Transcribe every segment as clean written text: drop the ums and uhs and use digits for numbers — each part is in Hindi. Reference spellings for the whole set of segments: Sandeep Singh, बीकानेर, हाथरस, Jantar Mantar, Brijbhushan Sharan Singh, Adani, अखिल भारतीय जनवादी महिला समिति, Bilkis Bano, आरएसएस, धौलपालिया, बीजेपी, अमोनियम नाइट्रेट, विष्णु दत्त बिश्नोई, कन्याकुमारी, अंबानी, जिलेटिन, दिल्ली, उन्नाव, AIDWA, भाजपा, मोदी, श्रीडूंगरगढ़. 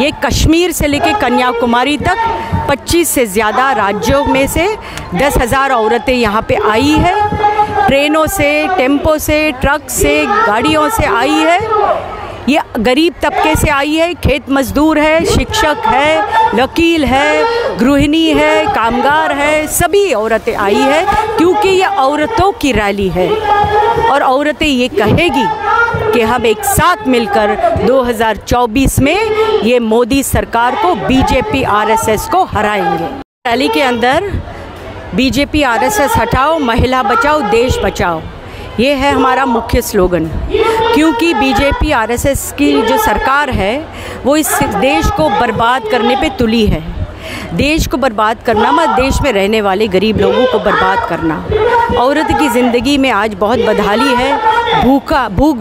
ये कश्मीर से लेके कन्याकुमारी तक 25 से ज़्यादा राज्यों में से 10,000 औरतें यहाँ पे आई है, ट्रेनों से, टेम्पो से, ट्रक से, गाड़ियों से आई है। ये गरीब तबके से आई है, खेत मजदूर है, शिक्षक है, वकील है, गृहिणी है, कामगार है, सभी औरतें आई है क्योंकि ये औरतों की रैली है। और औरतें ये कहेगी कि हम एक साथ मिलकर 2024 में ये मोदी सरकार को, बीजेपी आरएसएस को हराएंगे। रैली के अंदर बीजेपी आरएसएस हटाओ, महिला बचाओ, देश बचाओ, ये है हमारा मुख्य स्लोगन। क्योंकि बीजेपी आरएसएस की जो सरकार है वो इस देश को बर्बाद करने पे तुली है। देश को बर्बाद करना मतलब देश में रहने वाले गरीब लोगों को बर्बाद करना। औरत की ज़िंदगी में आज बहुत बदहाली है, भूख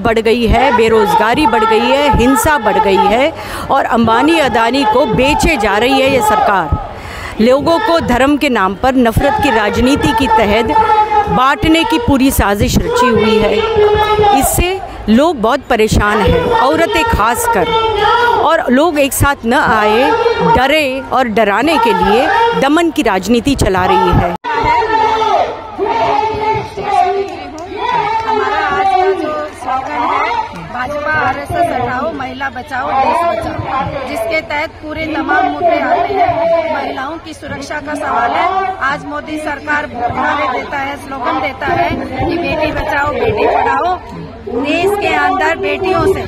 बढ़ गई है, बेरोज़गारी बढ़ गई है, हिंसा बढ़ गई है और अंबानी अदानी को बेचे जा रही है ये सरकार। लोगों को धर्म के नाम पर नफ़रत की राजनीति की तहत बांटने की पूरी साजिश रची हुई है। इससे लोग बहुत परेशान हैं, औरतें खासकर। और लोग एक साथ न आए, डरे और डराने के लिए दमन की राजनीति चला रही है। हमारा आज का जो स्लोगन है, भाजपा आरएसएस हटाओ, महिला बचाओ, देश बचाओ, जिसके तहत पूरे तमाम मुद्दे आते हैं। महिलाओं की सुरक्षा का सवाल है। आज मोदी सरकार नारे देता है, स्लोगन देता है कि बेटी बचाओ बेटी पढ़ाओ। देश के अंदर बेटियों से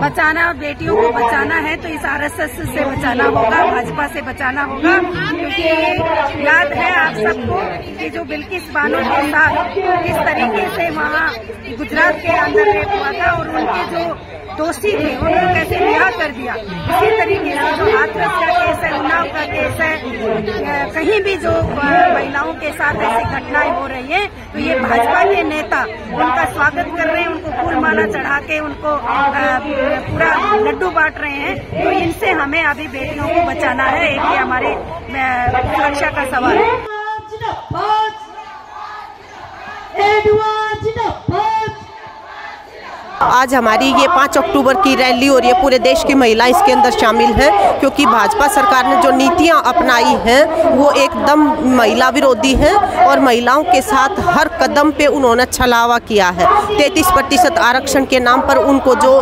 बचाना, बेटियों को बचाना है तो इस आरएसएस से बचाना होगा, भाजपा से बचाना होगा। क्योंकि याद है आप सबको कि जो बिल्किस बानो के साथ किस तरीके से वहाँ गुजरात के अंदर रेप हुआ था और उनके जो दोषी थे उनको कैसे रिहा कर दिया। इसी तरीके से जो हाथरस का केस है, उन्नाव का केस है, कहीं भी जो महिलाओं के साथ ऐसी घटनाएं हो रही है तो ये भाजपा के नेता उनका स्वागत कर रहे हैं, उनको फूल माला चढ़ा के उनको पूरा लड्डू बांट रहे हैं। तो इनसे हमें अभी बेटियों को बचाना है, ये हमारे सुरक्षा का सवाल है। आज हमारी ये 5 अक्टूबर की रैली और ये पूरे देश की महिलाएं इसके अंदर शामिल हैं क्योंकि भाजपा सरकार ने जो नीतियां अपनाई हैं वो एकदम महिला विरोधी हैं और महिलाओं के साथ हर कदम पे उन्होंने छलावा किया है। 33% आरक्षण के नाम पर उनको जो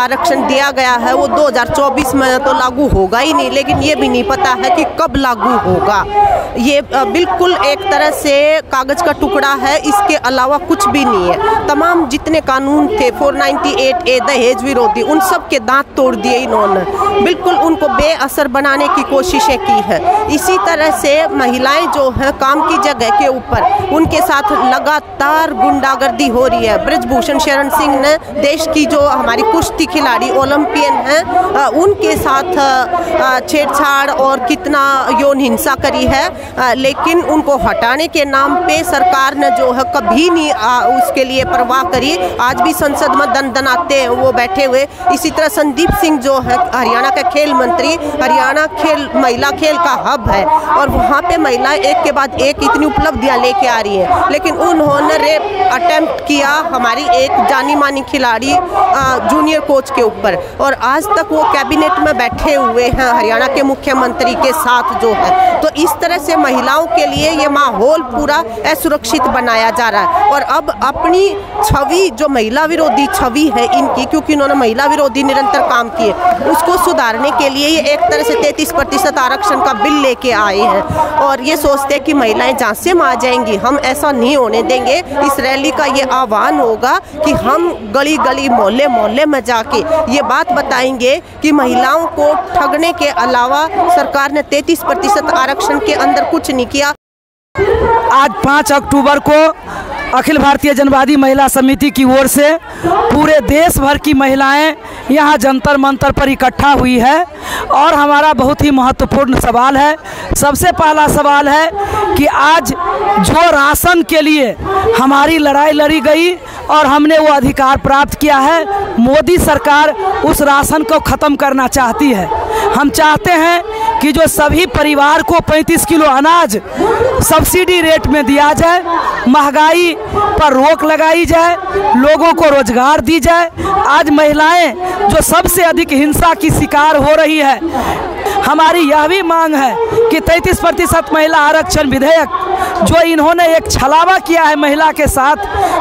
आरक्षण दिया गया है वो 2024 में तो लागू होगा ही नहीं, लेकिन ये भी नहीं पता है कि कब लागू होगा। ये बिल्कुल एक तरह से कागज़ का टुकड़ा है, इसके अलावा कुछ भी नहीं है। तमाम जितने कानून थे 498 ए, दहेज विरोधी, उन सब के दांत तोड़ दिए इन्होंने, बिल्कुल उनको बेअसर बनाने की कोशिशें की है। इसी तरह से महिलाएं जो हैं काम की जगह के ऊपर उनके साथ लगातार गुंडागर्दी हो रही है। बृजभूषण शरण सिंह ने, देश की जो हमारी कुश्ती खिलाड़ी ओलंपियन हैं, उनके साथ छेड़छाड़ और कितना यौन हिंसा करी है, लेकिन उनको हटाने के नाम पर सरकार ने जो है कभी नहीं उसके लिए परवाह करी। आज भी संसद में दनदनाते वो बैठे हुए। इसी तरह संदीप सिंह जो है हरियाणा का खेल मंत्री, हरियाणा खेल महिला खेल का हब है और वहाँ पे महिलाएं एक के बाद एक इतनी उपलब्धियाँ लेके आ रही हैं, लेकिन उन्होंने रेप अटेम्प्ट किया हमारी एक जानी मानी खिलाड़ी जूनियर कोच के ऊपर और आज तक वो कैबिनेट में बैठे हुए हैं हरियाणा के मुख्यमंत्री के साथ जो है। तो इस तरह से महिलाओं के लिए ये माहौल पूरा असुरक्षित बनाया जा रहा है और अब अपनी छवि जो महिला विरोधी छवि है इनकी, क्योंकि इन्होंने महिला विरोधी निरंतर काम किए, उसको सुधारने के लिए ये एक तरह से 33% आरक्षण का बिल लेके आए हैं और ये सोचते हैं कि महिलाएं झांसे में आ जाएंगी। हम ऐसा नहीं होने देंगे। इस रैली का ये आह्वान होगा कि हम गली गली मोहल्ले मोहल्ले में जाके ये बात बताएंगे कि महिलाओं को ठगने के अलावा सरकार ने 33% आरक्षण के अंदर कुछ नहीं किया। आज 5 अक्टूबर को अखिल भारतीय जनवादी महिला समिति की ओर से पूरे देश भर की महिलाएं यहां जंतर मंतर पर इकट्ठा हुई है और हमारा बहुत ही महत्वपूर्ण सवाल है। सबसे पहला सवाल है कि आज जो राशन के लिए हमारी लड़ाई लड़ी गई और हमने वो अधिकार प्राप्त किया है, मोदी सरकार उस राशन को ख़त्म करना चाहती है। हम चाहते हैं कि जो सभी परिवार को 35 किलो अनाज सब्सिडी रेट में दिया जाए, महंगाई पर रोक लगाई जाए, लोगों को रोजगार दी जाए। आज महिलाएं जो सबसे अधिक हिंसा की शिकार हो रही है, हमारी यह भी मांग है कि 33% महिला आरक्षण विधेयक जो इन्होंने एक छलावा किया है महिला के साथ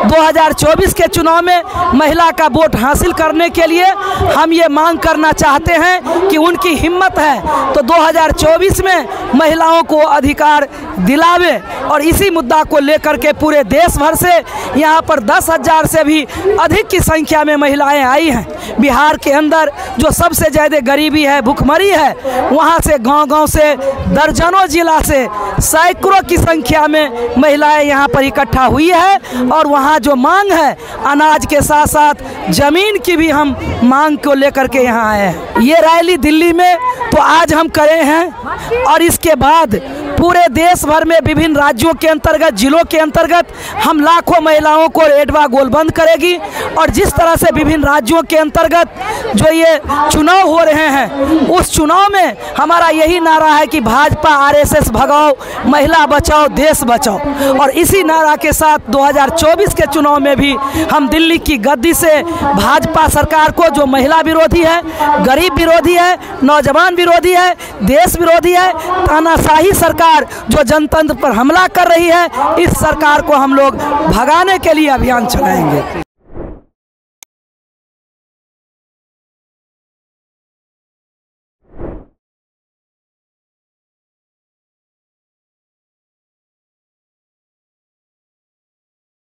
2024 के चुनाव में महिला का वोट हासिल करने के लिए, हम ये मांग करना चाहते हैं कि उनकी हिम्मत है तो 2024 में महिलाओं को अधिकार दिलावे। और इसी मुद्दा को लेकर के पूरे देश भर से यहाँ पर 10,000 से भी अधिक की संख्या में महिलाएं आई हैं। बिहार के अंदर जो सबसे ज़्यादा गरीबी है, भुखमरी है, वहाँ से गांव-गांव से, दर्जनों जिला से सैकड़ों की संख्या में महिलाएं यहाँ पर इकट्ठा हुई है। और वहाँ जो मांग है अनाज के साथ साथ जमीन की भी हम मांग को लेकर के यहाँ आए हैं। ये रैली दिल्ली में तो आज हम करे हैं और इसके बाद पूरे देश भर में विभिन्न राज्यों के अंतर्गत, जिलों के अंतर्गत हम लाखों महिलाओं को एडवा गोलबंद करेगी। और जिस तरह से विभिन्न राज्यों के अंतर्गत जो ये चुनाव हो रहे हैं, उस चुनाव में हमारा यही नारा है कि भाजपा आरएसएस भगाओ, महिला बचाओ, देश बचाओ। और इसी नारा के साथ 2024 के चुनाव में भी हम दिल्ली की गद्दी से भाजपा सरकार को, जो महिला विरोधी है, गरीब विरोधी है, नौजवान विरोधी है, देश विरोधी है, तानाशाही सरकार जो जनतंत्र पर हमला कर रही है, इस सरकार को हम लोग भगाने के लिए अभियान चलाएंगे।